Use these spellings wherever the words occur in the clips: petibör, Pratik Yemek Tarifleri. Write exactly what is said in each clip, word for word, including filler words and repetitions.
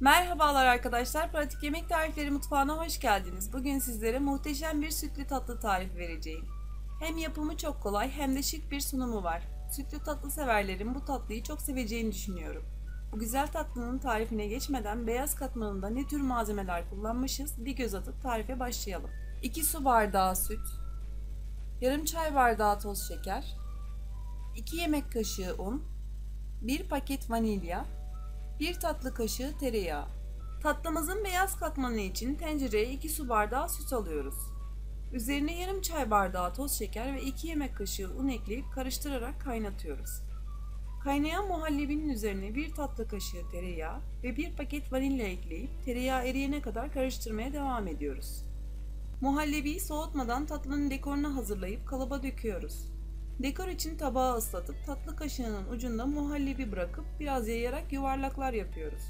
Merhabalar arkadaşlar, Pratik Yemek Tarifleri mutfağına hoş geldiniz. Bugün sizlere muhteşem bir sütlü tatlı tarifi vereceğim. Hem yapımı çok kolay hem de şık bir sunumu var. Sütlü tatlı severlerin bu tatlıyı çok seveceğini düşünüyorum. Bu güzel tatlının tarifine geçmeden beyaz katmanında ne tür malzemeler kullanmışız bir göz atıp tarife başlayalım. iki su bardağı süt, yarım çay bardağı toz şeker, iki yemek kaşığı un, bir paket vanilya, bir tatlı kaşığı tereyağı. Tatlımızın beyaz katmanı için tencereye iki su bardağı süt alıyoruz. Üzerine yarım çay bardağı toz şeker ve iki yemek kaşığı un ekleyip karıştırarak kaynatıyoruz. Kaynayan muhallebinin üzerine bir tatlı kaşığı tereyağı ve bir paket vanilya ekleyip tereyağı eriyene kadar karıştırmaya devam ediyoruz. Muhallebiyi soğutmadan tatlının dekorunu hazırlayıp kalıba döküyoruz. Dekor için tabağı ıslatıp tatlı kaşığının ucunda muhallebi bırakıp biraz yayarak yuvarlaklar yapıyoruz.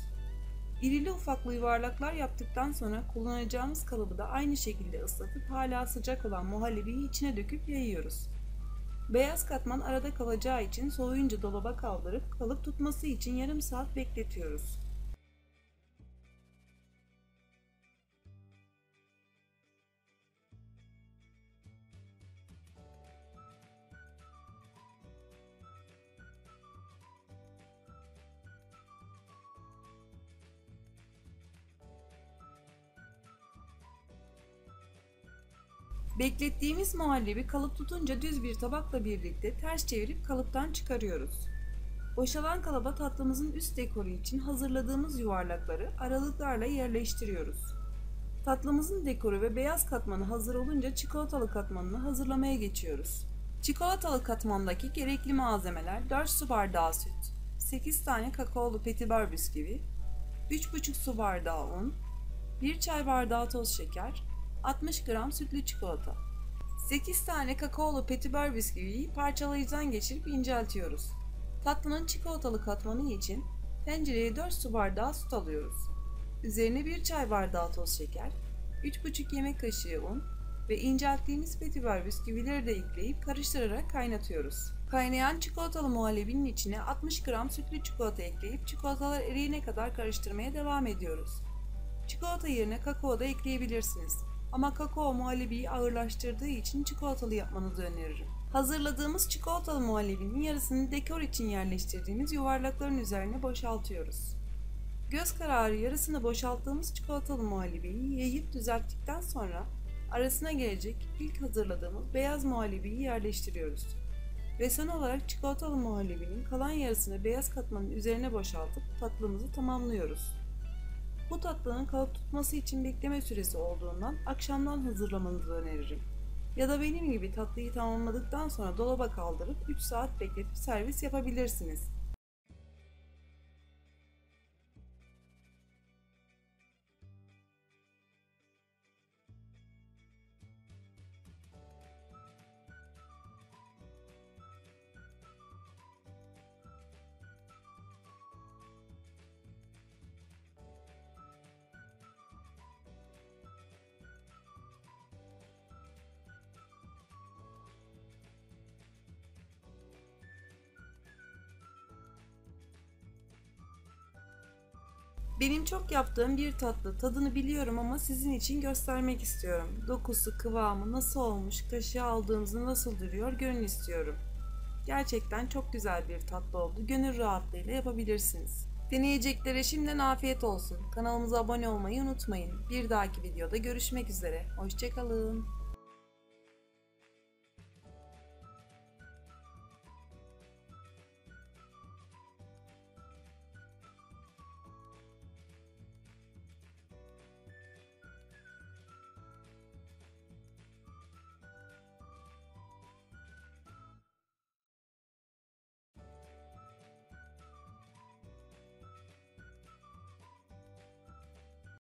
İrili ufaklı yuvarlaklar yaptıktan sonra kullanacağımız kalıbı da aynı şekilde ıslatıp hala sıcak olan muhallebiyi içine döküp yayıyoruz. Beyaz katman arada kalacağı için soğuyunca dolaba kaldırıp kalıp tutması için yarım saat bekletiyoruz. Beklettiğimiz muhallebi kalıp tutunca düz bir tabakla birlikte ters çevirip kalıptan çıkarıyoruz. Boşalan kalıba tatlımızın üst dekoru için hazırladığımız yuvarlakları aralıklarla yerleştiriyoruz. Tatlımızın dekoru ve beyaz katmanı hazır olunca çikolatalı katmanını hazırlamaya geçiyoruz. Çikolatalı katmandaki gerekli malzemeler dört su bardağı süt, sekiz tane kakaolu petibör bisküvi, üç buçuk su bardağı un, bir çay bardağı toz şeker, altmış gram sütlü çikolata. sekiz tane kakaolu petibör bisküviyi parçalayıcıdan geçirip inceltiyoruz. Tatlının çikolatalı katmanı için tencereye dört su bardağı süt alıyoruz. Üzerine bir çay bardağı toz şeker, üç buçuk yemek kaşığı un ve incelttiğimiz petibör bisküvileri de ekleyip karıştırarak kaynatıyoruz. Kaynayan çikolatalı muhallebinin içine altmış gram sütlü çikolata ekleyip çikolatalar eriyene kadar karıştırmaya devam ediyoruz. Çikolata yerine kakao da ekleyebilirsiniz. Ama kakao muhallebiyi ağırlaştırdığı için çikolatalı yapmanızı öneririm. Hazırladığımız çikolatalı muhallebinin yarısını dekor için yerleştirdiğimiz yuvarlakların üzerine boşaltıyoruz. Göz kararı yarısını boşalttığımız çikolatalı muhallebiyi yayıp düzelttikten sonra arasına gelecek ilk hazırladığımız beyaz muhallebiyi yerleştiriyoruz. Ve son olarak çikolatalı muhallebinin kalan yarısını beyaz katmanın üzerine boşaltıp tatlımızı tamamlıyoruz. Bu tatlının kalıp tutması için bekleme süresi olduğundan akşamdan hazırlamanızı öneririm. Ya da benim gibi tatlıyı tamamladıktan sonra dolaba kaldırıp üç saat bekletip servis yapabilirsiniz. Benim çok yaptığım bir tatlı, tadını biliyorum ama sizin için göstermek istiyorum. Dokusu, kıvamı nasıl olmuş, kaşığı aldığımızda nasıl duruyor görün istiyorum. Gerçekten çok güzel bir tatlı oldu, gönül rahatlığıyla yapabilirsiniz. Deneyeceklere şimdiden afiyet olsun. Kanalımıza abone olmayı unutmayın. Bir dahaki videoda görüşmek üzere, hoşçakalın.